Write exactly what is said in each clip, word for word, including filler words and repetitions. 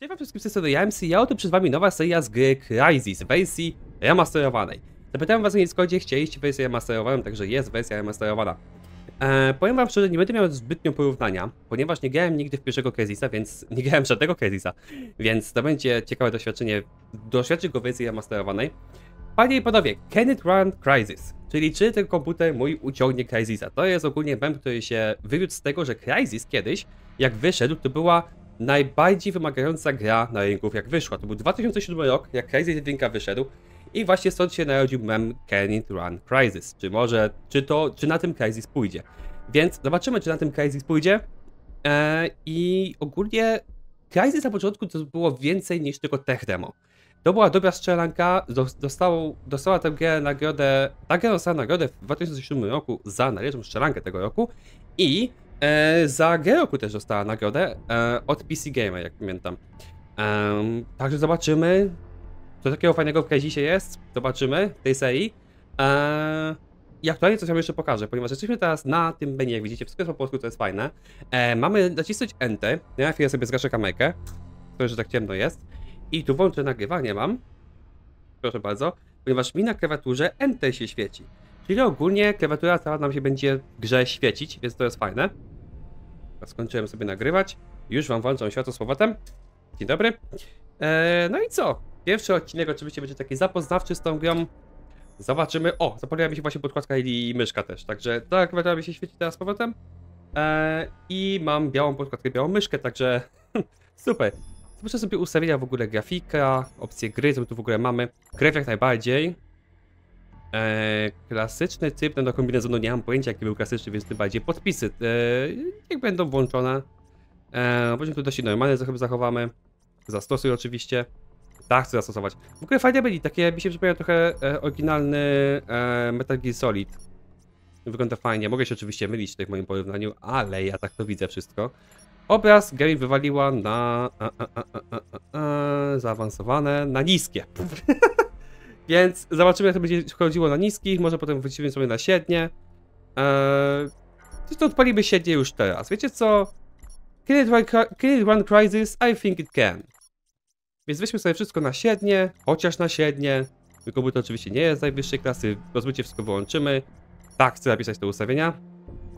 Cześć wszystkim, z tej strony Emssy, ja oto przed wami nowa seria z gry Crysis, wersji remasterowanej. Zapytałem was na Discordzie, chcieliście wersję remasterowaną, także jest wersja remasterowana. Eee, powiem wam szczerze, nie będę miał zbytnio porównania, ponieważ nie grałem nigdy w pierwszego Crysisa, więc nie grałem żadnego Crysisa, więc to będzie ciekawe doświadczenie, doświadczy go wersji remasterowanej. Panie i panowie, Can it run Crysis? Czyli czy ten komputer mój uciągnie Crysisa? To jest ogólnie mem, który się wywiódł z tego, że Crysis kiedyś, jak wyszedł, to była najbardziej wymagająca gra na rynku, jak wyszła. To był dwa tysiące siódmy rok, jak Crysis jeden wyszedł i właśnie stąd się narodził mem Can it run Crysis? Czy może, czy to, czy na tym Crysis pójdzie? Więc zobaczymy, czy na tym Crysis pójdzie. Eee, I ogólnie Crysis na początku to było więcej niż tylko tech demo. To była dobra strzelanka, dostał, dostała tę grę nagrodę, ta gra dostała nagrodę w dwa tysiące siódmym roku za najlepszą strzelankę tego roku i E, za grę roku też dostała nagrodę e, od P C Gamer, jak pamiętam. E, także zobaczymy, co takiego fajnego w Crysisie jest. Zobaczymy w tej serii. E, I aktualnie coś wam jeszcze pokażę, ponieważ jesteśmy teraz na tym menu, jak widzicie, wszystko jest po polsku, to jest fajne. E, mamy nacisnąć Enter, ja chwilę sobie zgaszę kamerkę, to już tak ciemno jest. I tu włączę nagrywanie mam, proszę bardzo, ponieważ mi na klawiaturze Enter się świeci. Czyli ogólnie klawiatura cała nam się będzie w grze świecić, więc to jest fajne. Skończyłem sobie nagrywać. Już wam włączam światło z powrotem. Dzień dobry. Eee, no i co? Pierwszy odcinek oczywiście będzie taki zapoznawczy z tą grą. Zobaczymy. O, zapaliła mi się właśnie podkładka i myszka też. Także ta klawiatura mi się świeci teraz z powrotem. Eee, I mam białą podkładkę, białą myszkę, także super. Zobaczę sobie ustawienia w ogóle grafika, opcje gry, co tu w ogóle mamy. Krew jak najbardziej. Eee, klasyczny typ, no do kombinezonu nie mam pojęcia jaki był klasyczny, więc tym bardziej podpisy eee, jak będą włączone. Eee, Poziom tu dość normalny, chyba zachowamy. Zastosuj oczywiście. Tak, chcę zastosować. W ogóle fajne byli, takie mi się przypomina trochę e, oryginalny e, Metal Gear Solid. Wygląda fajnie, mogę się oczywiście mylić tutaj w moim porównaniu, ale ja tak to widzę wszystko. Obraz Gary wywaliła na a, a, a, a, a, a, zaawansowane, na niskie. Więc zobaczymy, jak to będzie chodziło na niskich, może potem wrócimy sobie na średnie. Eee, to odpalimy średnie już teraz. Wiecie co? Can it run, can it run Crysis? I think it can. Więc weźmy sobie wszystko na średnie, chociaż na średnie. Tylko to oczywiście nie jest najwyższej klasy. Rozbicie wszystko wyłączymy. Tak, chcę napisać te ustawienia.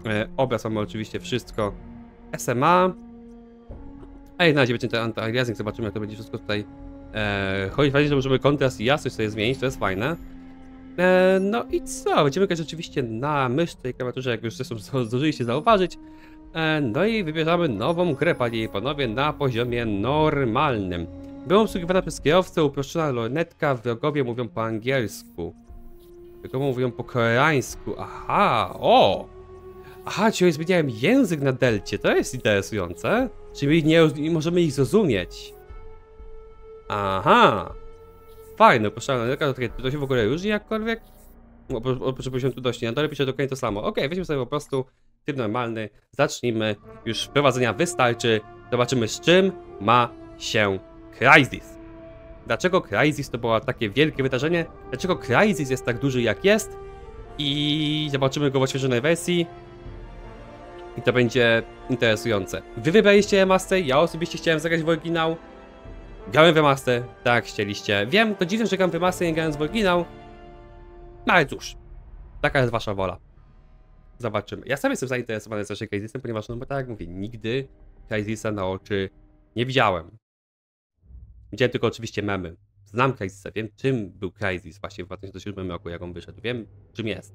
Eee, obraz mamy oczywiście wszystko. S M A. Ej, na razie będzie ten anti-aliasing, zobaczymy, jak to będzie wszystko tutaj. Eee, Chodzi fajnie, że możemy kontrast i jasność sobie zmienić, to jest fajne. Eee, no i co? Będziemy grać oczywiście na myszce i klawiaturze, jak już zresztą zdążyliście zauważyć. Eee, no i wybierzamy nową grę, panie i panowie, na poziomie normalnym. Była obsługiwana przez kierowcę, uproszczona lornetka, wrogowie mówią po angielsku. Tylko mówią po koreańsku, aha, o! Aha, czyli zmieniałem język na delcie, to jest interesujące. Czyli nie, nie możemy ich zrozumieć. Aha! Fajne, poszalone, to się w ogóle różni jakkolwiek? Oprócz poziom trudności, na dole pisze dokładnie to samo. Okej, okay, weźmy sobie po prostu typ normalny, zacznijmy, już prowadzenia wystarczy, zobaczymy z czym ma się Crysis. Dlaczego Crysis to było takie wielkie wydarzenie? Dlaczego Crysis jest tak duży jak jest? I zobaczymy go w odświeżonej wersji. I to będzie interesujące. Wy wybraliście remaster, ja osobiście chciałem zagrać w oryginał. Grałem w remaster, tak chcieliście. Wiem, to dziwne, że gram w remaster, nie grając w oryginał. No ale cóż, taka jest wasza wola. Zobaczymy. Ja sam jestem zainteresowany z Crysisem, ponieważ, no bo tak jak mówię, nigdy Crysisa na oczy nie widziałem. Widziałem tylko oczywiście memy. Znam Crysisa, wiem czym był Crysis właśnie w dwa tysiące siódmym roku, jak on wyszedł. Wiem czym jest.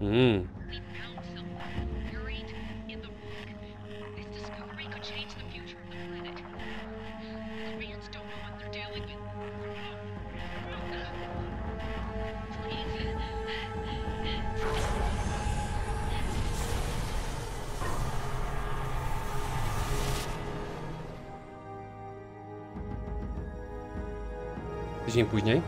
Mm. Tydzień później.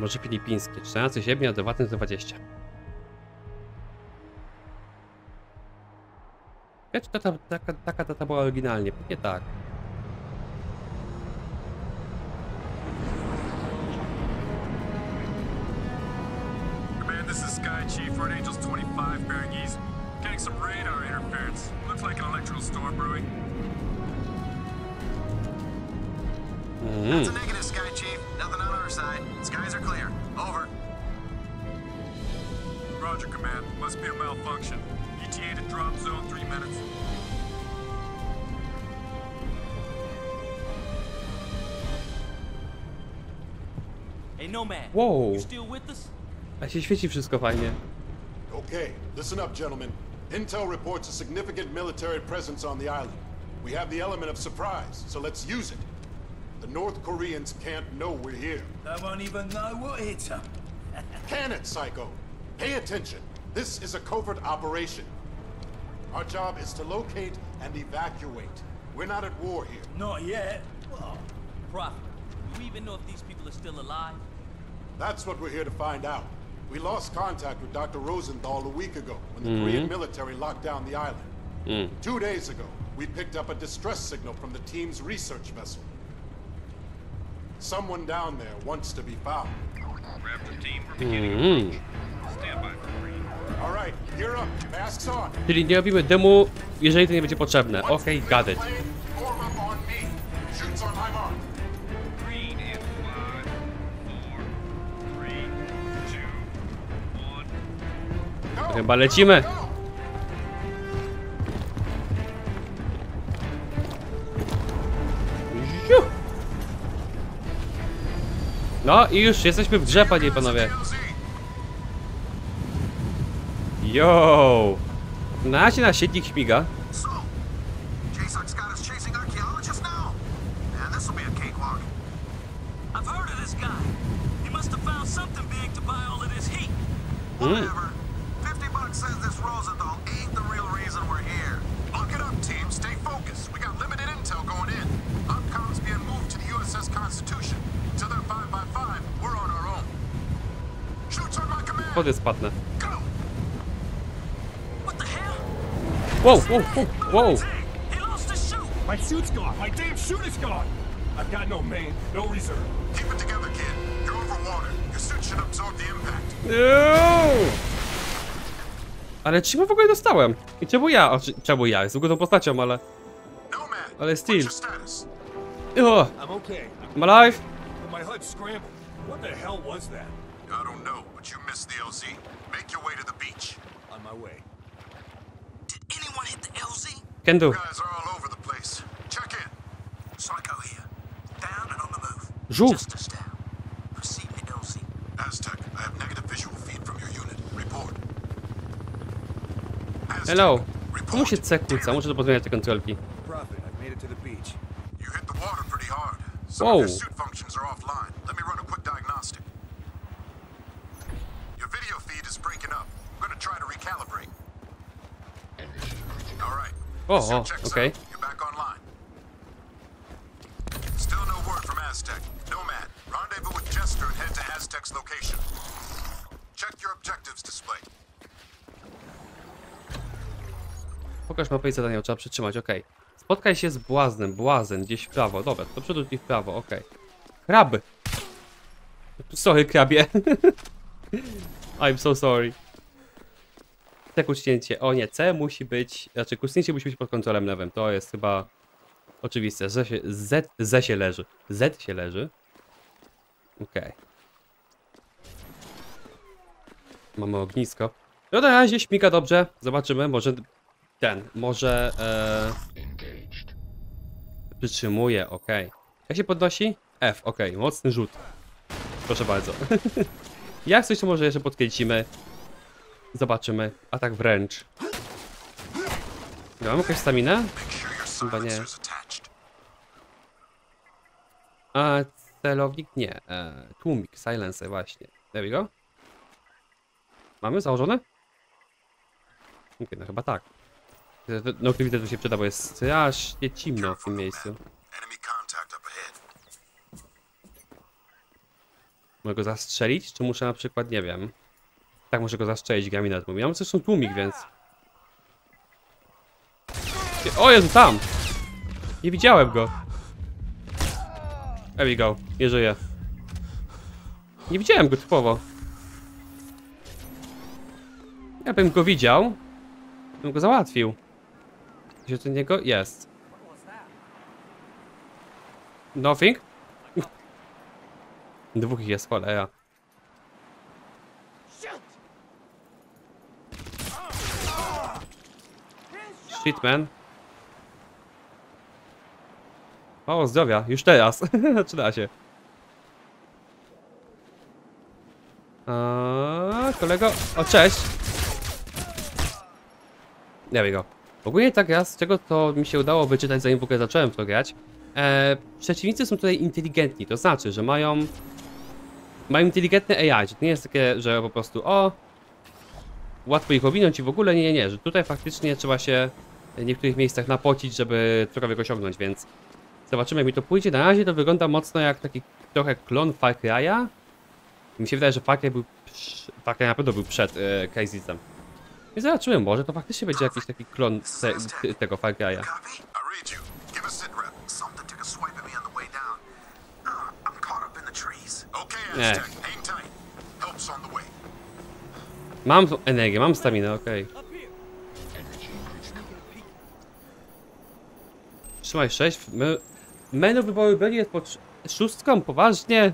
Może filipińskie, czternastego sierpnia dwa tysiące dwudziestego. Jaka data, taka, taka data była oryginalnie? Pewnie tak. Mm. Wow. A się świeci wszystko fajnie. Okay, listen up, gentlemen. Intel reports a significant military presence on the island. We have the element of surprise, so let's use it. The North Koreans can't know we're here. They won't even know what hit them. Can it, Psycho? Pay attention. This is a covert operation. Our job is to locate and evacuate. We're not at war here. Not yet. Well, Prophet, do we even know if these people are still alive? That's what we're here to find out. We lost contact with Doctor Rosenthal a week ago when the mm-hmm. Korean military locked down the island. Mm. Two days ago, we picked up a distress signal from the team's research vessel. Someone down there wants to be found. Raptor team, we're beginning mm-hmm. approach. Stand by for green. All right, gear up, masks on. Czyli nie robimy demo, jeżeli to nie będzie potrzebne. Okej, okay, got it. Chyba lecimy. No i już jesteśmy w grze, panie i panowie. Yo, na się nasz siednik śmiga. Mm. Wody spadnę. Wow, wow, wow, wow. My suit's gone. My damn suit is gone. I've got no main, no reserve. Keep it together, kid. You're over water. Your suit should absorb the impact. Ale czemu w ogóle dostałem? I czemu ja? O, czemu ja? Jestem gotową postacią, ale... Ale Steve. Oh. I'm alive. My H U D scrambled. What the hell was that? I don't know, but you missed the L Z. Make your way to the beach. On my way. Did anyone hit the L Z? Can do. Guys are all over the place. Check in. Psycho here. Down and on the move. Żółw. Just us down. Proceed to L Z. Aztec, I have negative visual feed from your unit. Report. Aztec, hello. Komu się C kłóca? Muszę to pozmieniać te kontrolki. Profit, I've made it to the beach. You hit the water pretty hard. Some of your suit functions are offline. Let me run a quick diagnostic. Video feed is breaking up. I'm gonna try to recalibrate. All right. Oh, oh okay. Out. You're back online. Still no word from Aztec. Nomad, rendezvous with Jester and head to Aztec's location. Check your objectives display. Pokaż mapę i zadania, trzeba przytrzymać, okej. Okay. Spotkaj się z błaznem, błazen, gdzieś w prawo. Dobra, to przerzuć ich w prawo, okej. Okay. Kraby. Sorry, krabie. I'm so sorry. C kuśnięcie. O nie, C musi być. Znaczy kuśnięcie musi być pod kontrolem lewym. To jest chyba oczywiste. Z się, Z, Z się leży. Z się leży. Okej. Okay. Mamy ognisko. No na razie śmiga dobrze. Zobaczymy. Może ten. Może. E... Przytrzymuje. Okej. Okay. Jak się podnosi? F. Okej. Okay. Mocny rzut. Proszę bardzo. Jak coś, to może jeszcze podkręcimy. Zobaczymy. Atak wręcz. Ja mam jakąś staminę? Chyba nie. A, celownik? Nie. E, tłumik, silencer właśnie. There we go. Mamy założone? Okej, okay, no chyba tak. No oczywiście tu się przyda, bo jest strasznie ciemno w tym miejscu. Mogę go zastrzelić? Czy muszę na przykład, nie wiem. Tak, muszę go zastrzelić, gaminat mówi. Ja mam zresztą tłumik, więc... O Jezu, tam! Nie widziałem go. There we go. Nie żyje. Nie widziałem go typowo. Ja bym go widział, bym go załatwił. Gdzie do niego? Jest. Nothing? Dwóch ich jest, cholera. Shit, man. Mało zdrowia, już teraz. Zaczyna się. Eee, kolego. O, cześć. There we go. Ogólnie tak ja z czego to mi się udało wyczytać, zanim w ogóle zacząłem to grać. Eee, przeciwnicy są tutaj inteligentni, to znaczy, że mają. Mają inteligentne A I. To nie jest takie, że po prostu o. Łatwo ich owinąć i w ogóle nie, nie, nie. Że tutaj faktycznie trzeba się w niektórych miejscach napocić, żeby cokolwiek osiągnąć, więc. Zobaczymy, jak mi to pójdzie. Na razie to wygląda mocno jak taki trochę klon Far Cry'a. Mi się wydaje, że Far Cry był przy... Far Cry na pewno był przed e, Crysisem. I zobaczymy, może to faktycznie będzie jakiś taki klon te, tego Far Cry'a. Nie. Mam energię, mam staminę, okej. Okay. Trzymaj sześć. Menu wyboru byli jest pod szóstką, poważnie?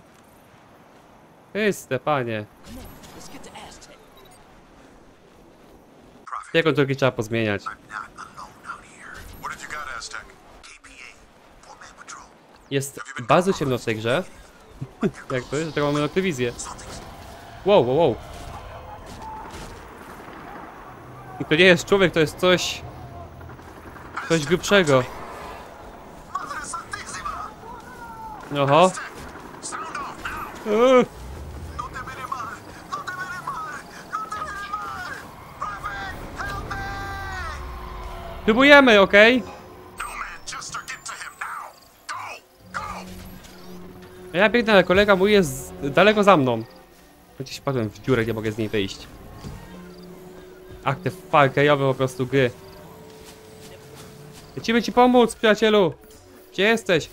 Chryste, panie. Jaką drogi trzeba pozmieniać? Jest bardzo ciemno w tej grze. Jak to jest, że tego mamy Activision. Wow, wow, wow. I to nie jest człowiek, to jest coś... Coś grubszego. Oho. Uuu. Próbujemy, okej? Okay? Ja biegnę, ale kolega mój jest daleko za mną. Chociaż padłem w dziurę, nie mogę z niej wyjść. Ach, te farkejowe po prostu gry. Lecimy ci pomóc, przyjacielu. Gdzie jesteś?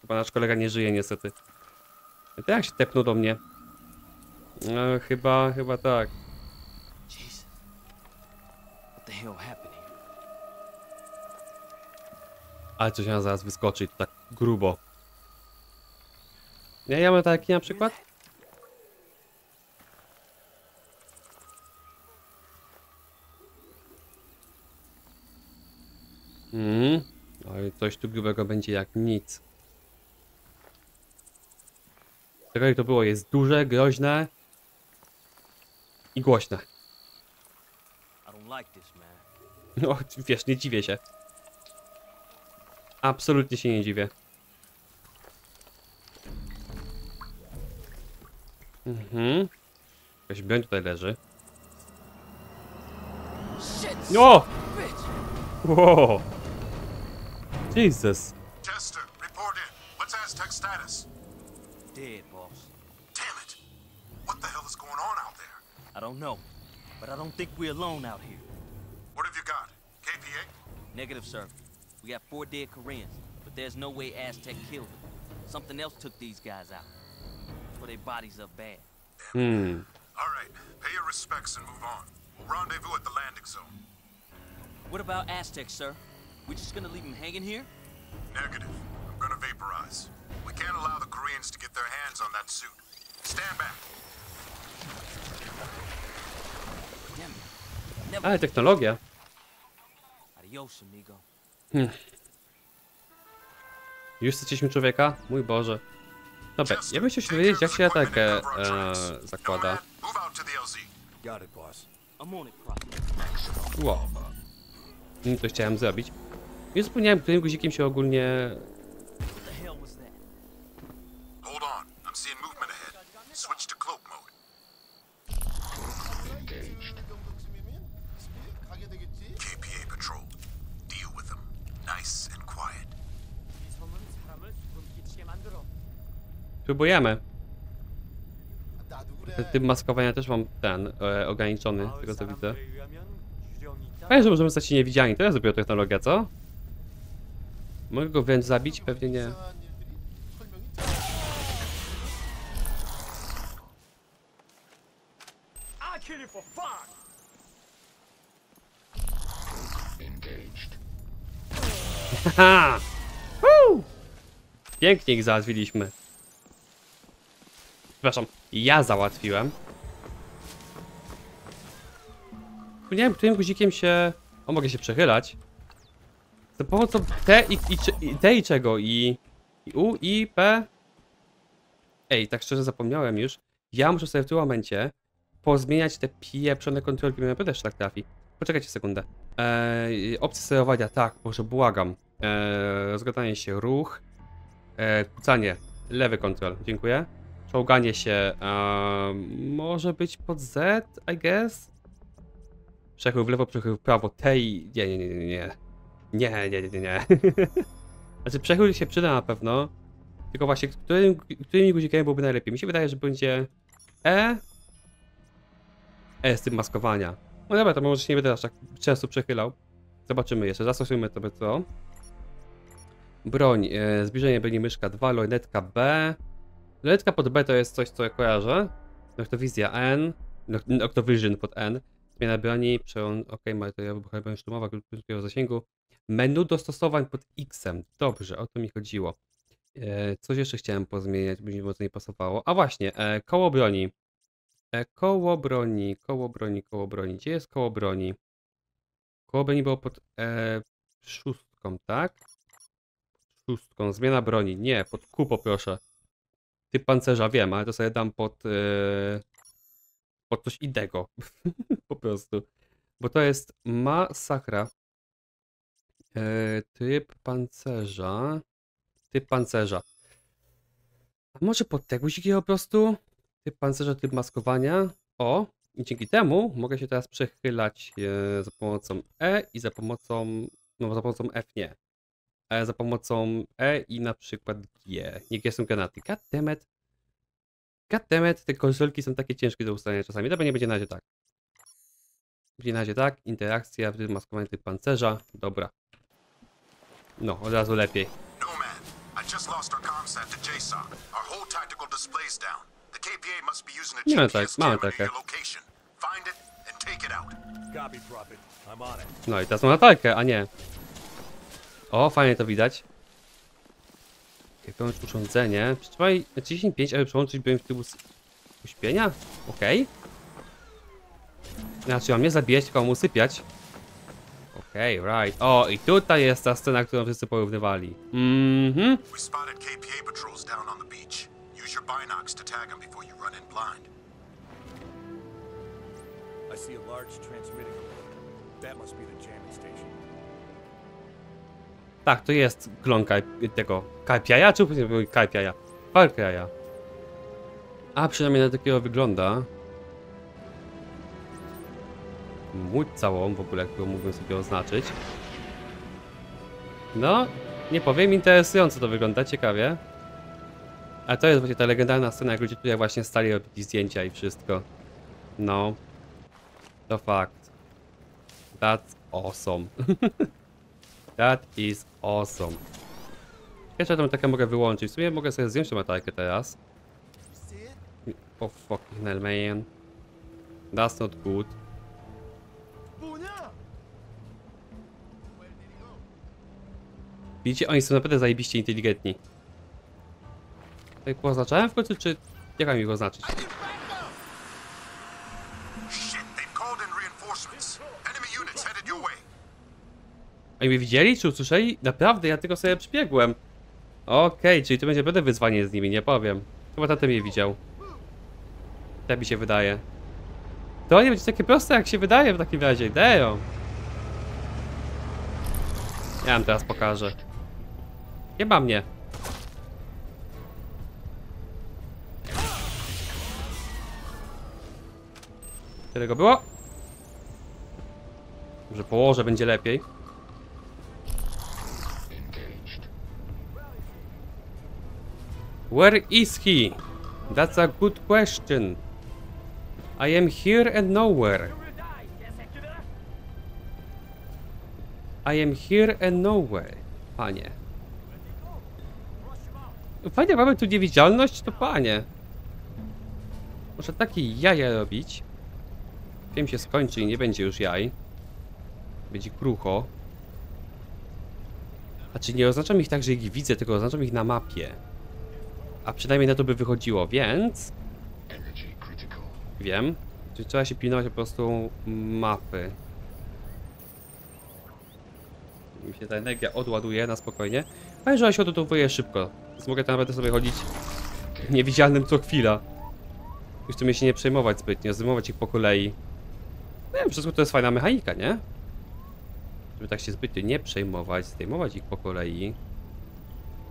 Chyba nasz kolega nie żyje niestety. To jak się tepnął do mnie? No, chyba, chyba tak. Ale coś nam zaraz wyskoczy, to tak grubo. Ja, ja mam taki na przykład? Mhm. Oj, coś tu grubego będzie jak nic. Tego jak to było, jest duże, groźne i głośne. No, wiesz, nie dziwię się. Absolutnie się nie dziwię. Mhm. Jakaś broń tutaj leży. No! Wow. Jesus. Chester, report in. What's Aztec status? Dead, boss. Damn it. What the hell is going on out there? I don't know, but I don't think we're alone out here. What have you got? K P A? Negative, sir. We got four dead Koreans, but there's no way Aztec killed them. Something else took these guys out. But their bodies are bad. Hmm. All right, pay your respects and move on. We'll rendezvous at the landing zone. What about Aztec, sir? We just gonna leave him hanging here? Negative. I'm gonna vaporize. We can't allow the Koreans to get their hands on that suit. Stand back. Ale technologia. Adios, amigo. Hmm. Już straciliśmy człowieka? Mój Boże. Dobra, ja bym chciał się dowiedzieć, jak się atakę e, zakłada. Wow. Nie to chciałem zrobić. Nie zapomniałem, którym guzikiem się ogólnie... Próbujemy. Typ maskowania też mam ten e, ograniczony, z tego co widzę. Fajnie, że możemy stać się niewidzialni, to jest dopiero technologia, co? Mogę go wręcz zabić? Pewnie nie. Haha! Pięknie ich załatwiliśmy. Przepraszam, ja załatwiłem. Nie wiem, którym guzikiem się... O, mogę się przechylać. To po co T i, i, i, T i czego? I, I... U, I, P... Ej, tak szczerze zapomniałem już. Ja muszę sobie w tym momencie pozmieniać te pieprzone kontrolki, bo też tak trafi. Poczekajcie sekundę. Eee, opcje sterowania, tak, może błagam. Eee, rozgadanie się, ruch. Eee, kucanie, lewy kontrol, dziękuję. Czołganie się, eee, może być pod Z, I guess? Przechył w lewo, przechył w prawo, tej... Nie, nie, nie, nie, nie. Nie, nie, nie, nie. Znaczy przechył się przyda na pewno. Tylko właśnie, którym, którymi guzikami byłoby najlepiej? Mi się wydaje, że będzie E. E z tym maskowania. No dobra, to może się nie będę aż tak często przechylał. Zobaczymy jeszcze, zastosujmy to by to. Broń, e, zbliżenie byli myszka dwa, lornetka B. Lornetka pod B to jest coś, co ja kojarzę. Noktowizja N, Noctovision pod N. Zmiana broni, przełom, ok, ma to ja wybuchałem broń sztumowa, krótkiego zasięgu. Menu dostosowań pod X-em, dobrze, o to mi chodziło. E, coś jeszcze chciałem pozmieniać, by mi mocno nie pasowało. A właśnie, e, koło broni. Koło broni, koło broni, koło broni. Gdzie jest koło broni? Koło broni było pod e, szóstką, tak? Szóstką, zmiana broni. Nie, pod Q poproszę. Typ pancerza wiem, ale to sobie dam pod, e, pod coś innego. Po prostu. Bo to jest masakra. E, typ pancerza. Typ pancerza. A może pod te guziki po prostu? Typ pancerza, typ maskowania. O, i dzięki temu mogę się teraz przechylać e, za pomocą E i za pomocą, no za pomocą F nie. E, za pomocą E i na przykład G. Nie, G są granaty. Goddammit. Goddammit, te konsolki są takie ciężkie do ustalenia czasami. Dobra, nie będzie na razie tak. Będzie na razie tak, interakcja, typ maskowania, typ pancerza. Dobra. No, od razu lepiej. No man, I just lost our comm set to J SOC. Our whole tactical display's down. K P A must be using a G P S camera at your location. Find it and take it out. Copy, Prophet. I'm on it. No i teraz mam latarkę, a nie. O, fajnie to widać. Wyłącz urządzenie. Przytrzymaj dziesięć pięć, aby przełączyć broń w tył z uśpienia? Okej. Okay. Znaczy mam nie zabijać, tylko mam usypiać. Okej, okay, right. O, i tutaj jest ta scena, którą wszyscy porównywali. Mhm. We spotted K P A patrols down on the beach. Use your binocs to tag them before you run in blind. I see a large transmitting. That must be the jamming station. Tak, to jest klon tego K P A, czy K P A? Far Cry'a. A przynajmniej na takiego wygląda. Mój całą w ogóle, którą mógłbym sobie oznaczyć. No, nie powiem, interesująco to wygląda, ciekawie. A to jest właśnie ta legendarna scena, jak ludzie tutaj właśnie stali, robili zdjęcia i wszystko. No. To fakt. That's awesome. That is awesome. Jeszcze tą takę mogę wyłączyć. W sumie mogę sobie zdjąć tą atajkę teraz. Oh fucking hell man. That's not good. Widzicie, oni są naprawdę zajebiście inteligentni. Tak oznaczałem w końcu, czy jak mam ich oznaczyć? Oni mnie widzieli, czy usłyszeli? Naprawdę, ja tylko sobie przybiegłem. Okej, okay, czyli to będzie pewne wyzwanie z nimi, nie powiem. Chyba taty mnie widział. Tak mi się wydaje. To nie będzie takie proste, jak się wydaje w takim razie. Damn. Ja wam teraz pokażę. Nie ma mnie. Tyle go było? Może położę, będzie lepiej. Where is he? That's a good question. I am here and nowhere. I am here and nowhere, panie. Panie, mamy tu niewidzialność? To panie. Muszę takie jaja robić. Film się skończy i nie będzie już jaj. Będzie krucho. A czy nie oznaczam ich tak, że ich widzę, tylko oznaczam ich na mapie. A przynajmniej na to by wychodziło, więc... Wiem. Czyli trzeba się pilnować po prostu mapy. Mi się ta energia odładuje na spokojnie. A jeżeli się odładowuje szybko, więc mogę tam naprawdę sobie chodzić niewidzialnym co chwila. Już tym się nie przejmować zbytnio, zdejmować ich po kolei. No wiem, wszystko to jest fajna mechanika, nie? Żeby tak się zbytnio nie przejmować, zdejmować ich po kolei.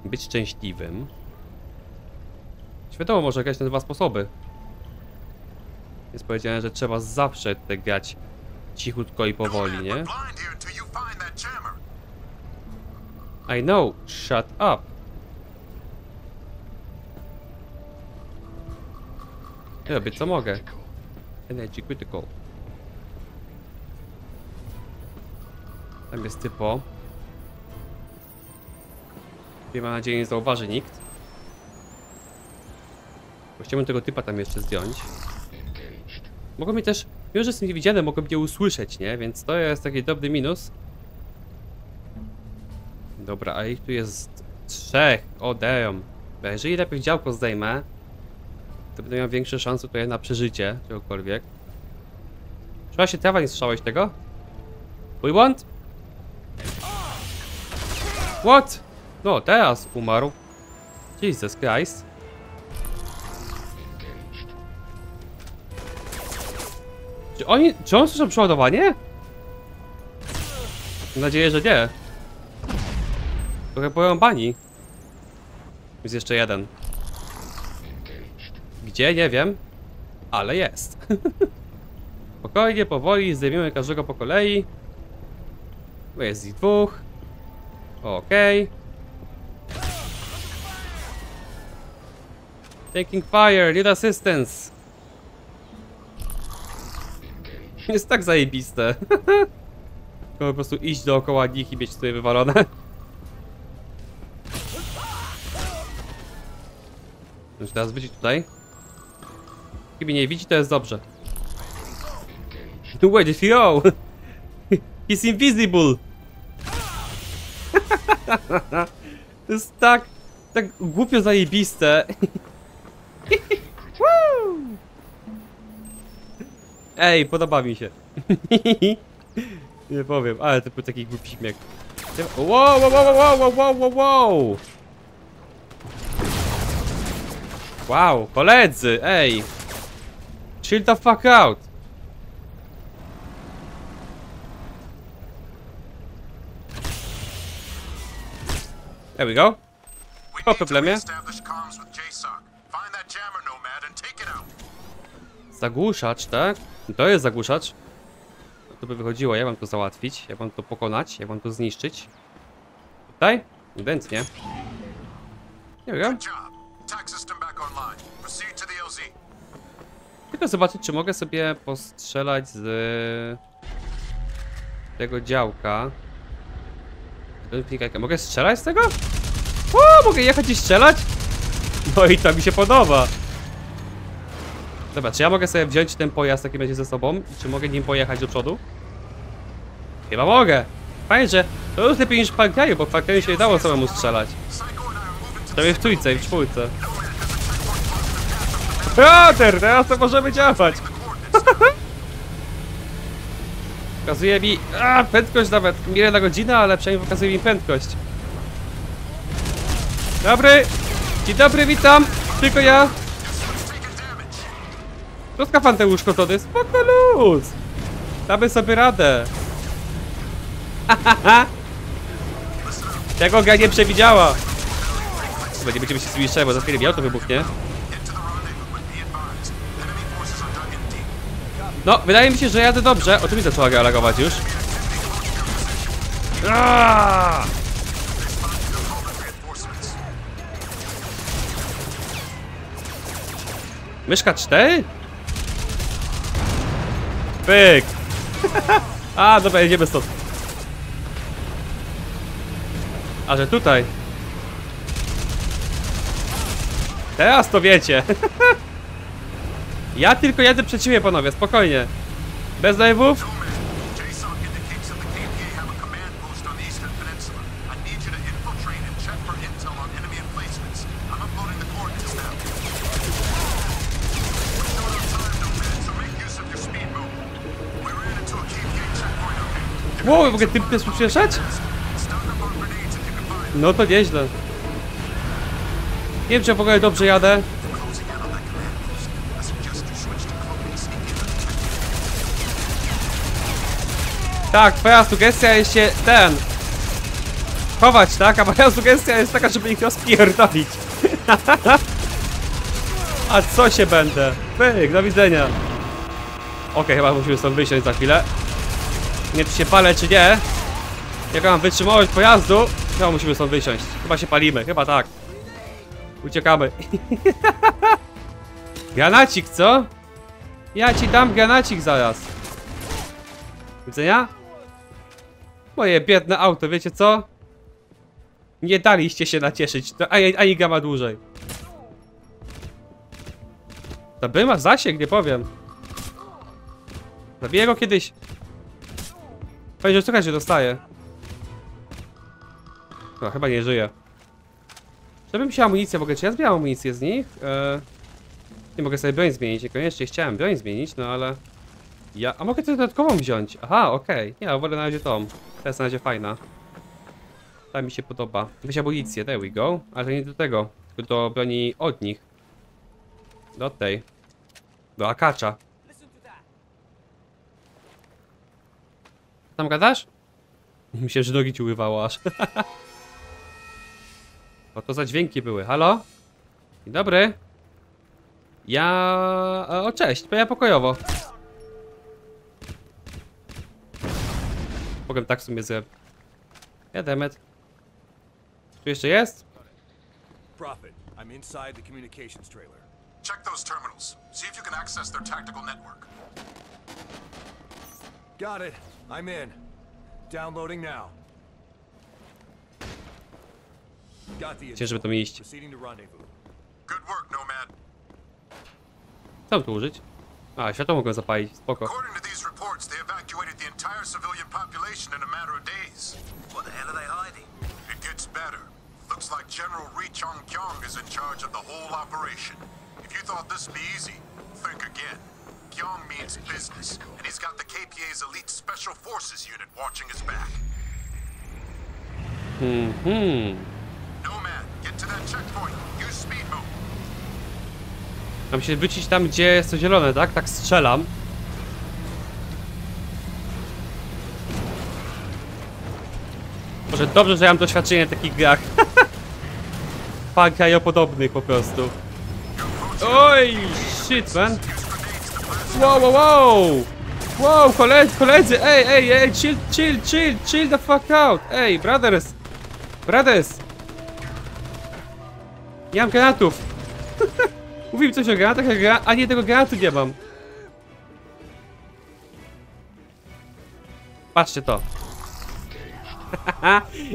Być szczęśliwym. Wiadomo, może grać na dwa sposoby. Jest powiedziane, że trzeba zawsze te grać cichutko i powoli, nie? I know, shut up. Robię co mogę. Energy critical. Tam jest typo. I mam nadzieję, nie zauważy nikt. Bo chciałbym tego typa tam jeszcze zdjąć. Mogą mnie też, mimo że jestem niewidziany, mogą mnie usłyszeć, nie? Więc to jest taki dobry minus. Dobra, a ich tu jest trzech. O, damn. Bo jeżeli lepiej działko zdejmę, to będę miał większe szanse tutaj na przeżycie czegokolwiek. Trzeba się trawa, nie słyszałeś tego? We want? What? No, teraz umarł. Jesus Christ. Czy oni... Czy on słyszał przeładowanie? Mam nadzieję, że nie. Trochę porąbani. Jest jeszcze jeden. Gdzie? Nie wiem. Ale jest. Spokojnie, powoli, zdejmiemy każdego po kolei. Bo jest ich dwóch. Okej. Taking fire, need assistance. Jest tak zajebiste. Po prostu iść dookoła nich i mieć tutaj wywalone. Muszę teraz wyjść tutaj. Kiedy mnie nie widzi, to jest dobrze. Wait if you owe. He's invisible. To jest tak, tak głupio zajebiste. Ej, podoba mi się. Nie powiem, ale to był taki głupi śmiech. Wow, wow, wow, wow, wow, wow, wow. Wow, koledzy, ej. Chill the fuck out. There we go. Po problemie. Zagłuszacz, tak? To jest zagłuszacz. To by wychodziło, ja mam to załatwić, ja mam to pokonać, ja mam to zniszczyć. Tutaj? Ewidentnie. Nie wiem. Tylko zobaczyć, czy mogę sobie postrzelać z tego działka. Mogę strzelać z tego? O, mogę jechać i strzelać? No i to mi się podoba. Dobra, czy ja mogę sobie wziąć ten pojazd, jaki będzie ze sobą? Czy mogę nim pojechać do przodu? Chyba mogę. Fajnie, że to już lepiej niż w Far Cry'u, bo w Far Cry'u się nie dało samemu strzelać. To jest w trójce i w czwórce. Roter, teraz to możemy działać. Pokazuje mi... A, prędkość nawet. Milę na godzinę, ale przynajmniej pokazuje mi prędkość. Dobry. Dzień dobry, witam. Tylko ja. Rozkafam te łóżko, to jest spoko luz. Damy sobie radę. Tego gra nie przewidziała. Chyba nie będziemy się zbliżać, bo za chwilę to wybuchnie. No, wydaje mi się, że jadę dobrze. O, tu mi zaczęła gra lagować już. Aaaa! Myszka cztery? Pyk! A, dobra, jedziemy stąd. A, że tutaj. Teraz to wiecie. Ja tylko jadę przed siebie, panowie, spokojnie. Bez live'ów. Wow, mogę tym też przyjeżdżać? No to nieźle. Nie wiem, czy w ogóle dobrze jadę. Tak, twoja sugestia jest się ten... chować, tak? A moja sugestia jest taka, żeby ich rozpierdolić. A co się będę? Pyk, do widzenia. Okej, chyba musimy stąd wyjść za chwilę. Nie, czy się palę, czy nie? Jaka mam wytrzymałość pojazdu? Chyba musimy stąd wysiąść. Chyba się palimy, chyba tak. Uciekamy. Granacik, co? Ja ci dam granacik zaraz. Widzenia? Moje biedne auto, wiecie co? Nie daliście się nacieszyć, to ani, ani gama dłużej. To by ma zasięg, nie powiem. Zabiję go kiedyś. Powiedział, czekaj, że dostaje. No, chyba nie żyje. Żebym się amunicję, mogę, czy ja zbieram amunicję z nich? Eee, nie mogę sobie broń zmienić, niekoniecznie chciałem broń zmienić, no ale... Ja... A mogę tę dodatkową wziąć? Aha, okej. Okay. Nie, wolę na razie tą. To jest na razie fajna. Ta mi się podoba. Weź amunicję, there we go. Ale nie do tego, tylko do broni od nich. Do tej. Do akacza. Tam gadasz? Myślę, że nogi ci urywało aż. O, to za dźwięki były. Halo? Dzień dobry. Ja... O, cześć. To ja pokojowo. Mogę tak w sumie zreb. Ja demet. Tu jeszcze jest? Profit, I'm inside the communications trailer. Check those terminals. See if you can access their tactical network. Got it. I'm in. Downloading now. Got the intel. Proceeding to rendezvous. Good work, Nomad. Co tu użyć? A, światło mogę zapalić, spoko. According to these reports, they evacuated the entire civilian population in a matter of days. What the hell are they hiding? It gets better. Looks like General Ri Chong-kyong is in charge of the whole operation. If you thought this would be easy, think again. Kyong means business, and he's got the K P A's elite special forces unit watching his back. Mm-hmm. Nomad, get to that checkpoint. Use speed mode. Mam się wrócić tam, gdzie jest to zielone, tak? Tak strzelam. Może dobrze, że ja mam doświadczenie w takich grach. Far Cry podobnych po prostu. Oj, shit, man. Wow, wow, wow! Wow, koledzy, koledzy! Ej, ej, ej! Chill, chill, chill, chill the fuck out! Ej, brothers! Brothers! Nie mam granatów! Mówiłem coś o granatach, a, gra... a nie, tego granatu nie mam! Patrzcie to!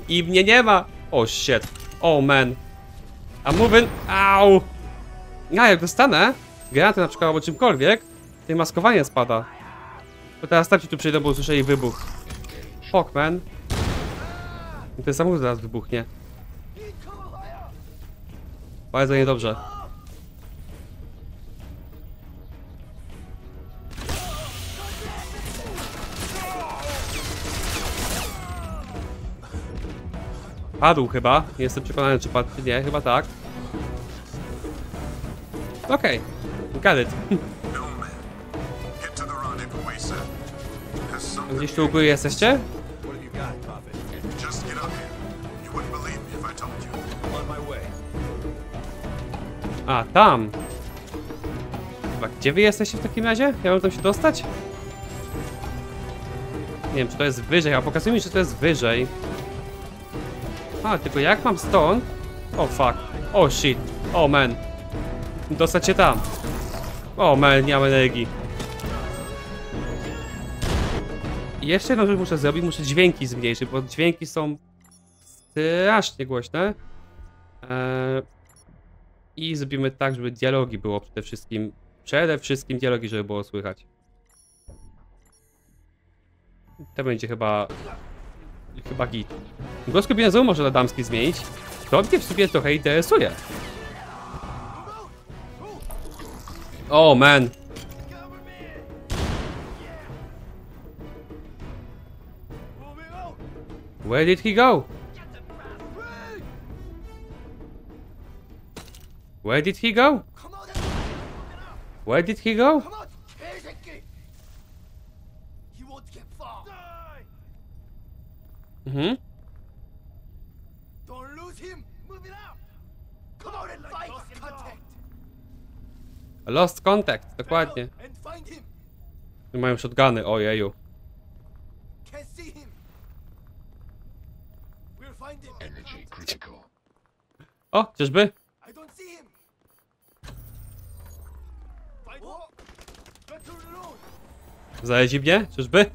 I mnie nie ma! Oh shit! Oh man! I'm moving! Au! A jak dostanę granaty na przykład albo czymkolwiek, tej maskowanie spada. Bo teraz starci tu przyjdą, bo usłyszeli wybuch. Fuck, man. Ten samochód zaraz wybuchnie. Bardzo niedobrze. Padł chyba. Nie jestem przekonany, czy padł, czy nie. Chyba tak. Okej. Okay. Got it. Gdzieś tu u góry jesteście? A, tam! Chyba, gdzie wy jesteście w takim razie? Ja mam tam się dostać? Nie wiem, czy to jest wyżej, a pokazuj mi, czy to jest wyżej. A, tylko jak mam stąd? O, oh, fuck. O, oh, shit. O, oh, man. Dostać się tam. O, oh, man, nie mam energii. I jeszcze jedną rzecz muszę zrobić, muszę dźwięki zmniejszyć, bo dźwięki są strasznie głośne. Eee, I zrobimy tak, żeby dialogi było przede wszystkim, przede wszystkim dialogi, żeby było słychać. To będzie chyba... chyba git. Głos kombinezonu może na damski zmienić. To mnie w sobie trochę interesuje. Oh man. Where did he go? Where did he go? Where did he go? Mhm. Lost contact, dokładnie. Tu mają shotguny, ojeju. O, czyżby? Zależy mnie? Czyżby?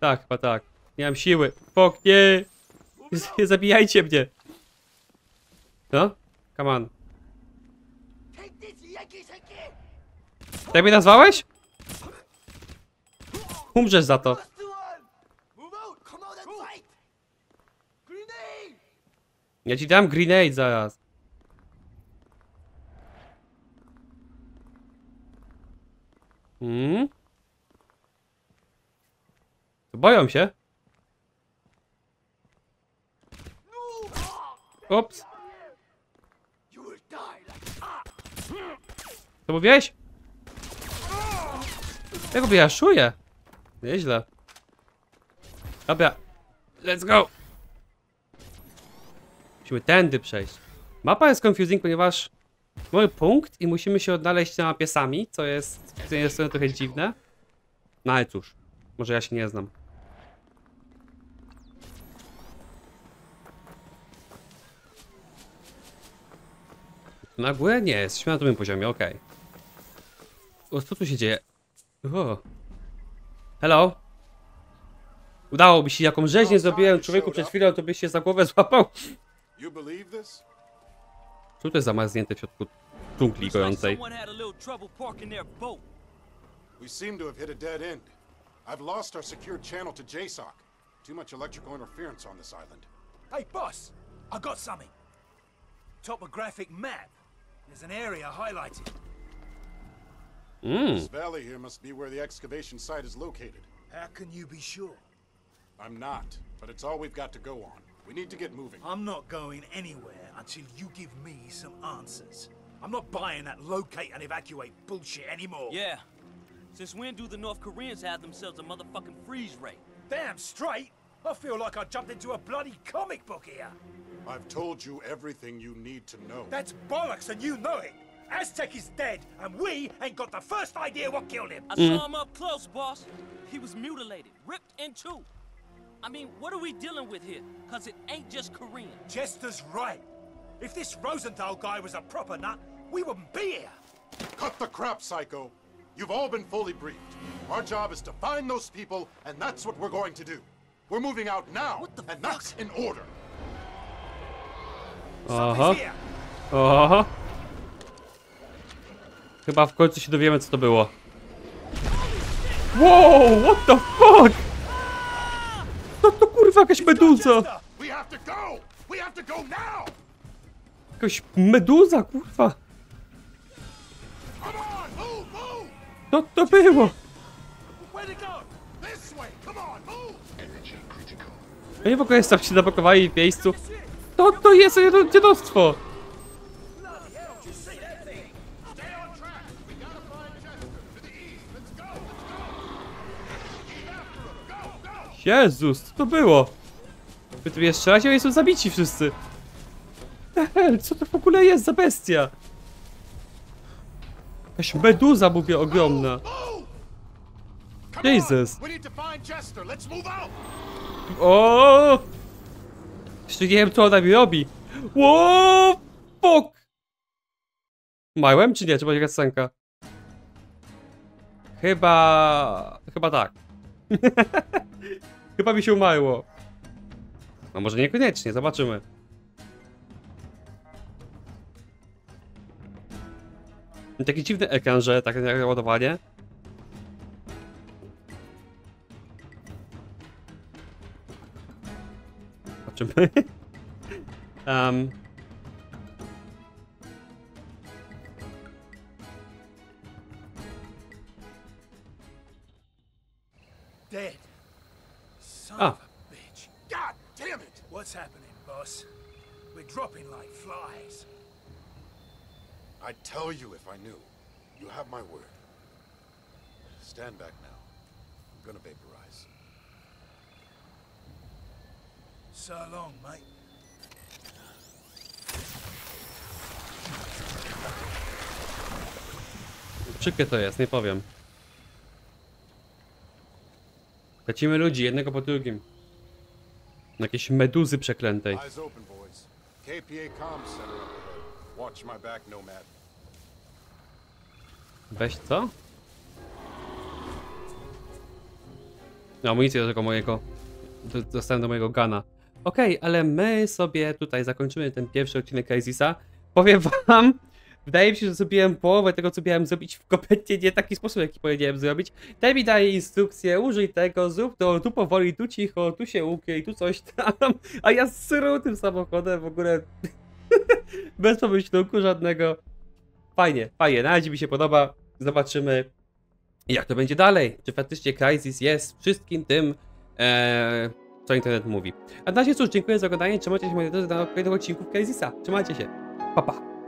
Tak, chyba tak. Nie mam siły. Fuck, nie! Nie zabijajcie mnie! No? Come on. Tak mnie nazwałeś? Umrzesz za to. Ja ci dam grenade zaraz. Hmm? Boją się. Ups. Co mówiłeś? Tego wyjaszuję. Nieźle. Dobra. Let's go. Musimy tędy przejść. Mapa jest confusing, ponieważ mamy punkt i musimy się odnaleźć na mapie sami, co jest z jednej strony trochę dziwne. No ale cóż, może ja się nie znam. Na górę? Nie, jesteśmy na drugim poziomie, okej. Okay. O, co tu się dzieje? O. Hello? Udałoby się, jaką rzeźnię zrobiłem człowieku przed chwilą, to byś się za głowę złapał. Co to jest zamarznięte w środku dżungli gojącej? I've lost our secured channel to J SOC. Too much electrical interference on this island. Hey boss, I got something. Topographic map. There's an area highlighted. Mm. This valley here must be where the excavation site is located. How can you be sure? I'm not, but it's all we've got to go on. We need to get moving. I'm not going anywhere until you give me some answers. I'm not buying that locate and evacuate bullshit anymore. Yeah. Since when do the North Koreans have themselves a motherfucking freeze ray? Damn straight! I feel like I jumped into a bloody comic book here! I've told you everything you need to know. That's bollocks and you know it! Aztec is dead and we ain't got the first idea what killed him! I saw him up close, boss. He was mutilated, ripped in two. I mean, what are we dealing with here? Cause it ain't just Korean. Jester's right. If this Rosenthal guy was a proper nut, we wouldn't be here! Cut the crap, psycho! You've all been fully briefed. Our job is to find those people, and that's what we're going to do. We're moving out now, and that's in order. Aha. Aha. Chyba w końcu się dowiemy, co to było. Wow, what the fuck? No to kurwa jakaś meduza. Jakaś meduza, kurwa. Co to było? Oni w ogóle się zablokowali w miejscu. To to jest dziadostwo! Jezus, co to było? Wy tu jeszcze raz, oni są zabici wszyscy. Hel, co to w ogóle jest za bestia? Jakaś meduza, mówię, ogromna. Jesus. O! Jeszcze nie wiem, co ona mi robi. Wow, fuck! Małem czy nie? Czy będzie kasenka? Chyba... Chyba tak. Chyba mi się umarło. No może niekoniecznie, zobaczymy. Taki dziwny ekran, że tak jak ładowanie. Zobaczymy. um. Dead. Son of a bitch. God damn it! What's happening, boss? We're dropping like flies. I'd tell you if I knew. You have my word. Stand back now. I'm gonna vaporize. So long, mate. Szybkie to jest, nie powiem. Tracimy ludzi, jednego po drugim. Na jakiejś meduzy przeklętej. Weź co? No, amunicję do tego mojego. Dostałem do mojego gana. Okej, okay, ale my sobie tutaj zakończymy ten pierwszy odcinek Crysisa. Powiem wam, wydaje mi się, że zrobiłem połowę tego, co miałem zrobić w kompletnie nie taki sposób, jaki powinienem zrobić. Ten mi daje instrukcję, użyj tego, zrób to tu powoli, tu cicho, tu się ukryj, tu coś tam. A ja sru tym samochodem w ogóle. Bez pomyślunku żadnego. Fajnie, fajnie, na razie mi się podoba. Zobaczymy, jak to będzie dalej. Czy faktycznie Crysis jest wszystkim tym, e, co internet mówi. A na razie cóż, dziękuję za oglądanie. Trzymajcie się, moi drodzy, do kolejnego odcinku Crysisa. Trzymajcie się. Pa, pa.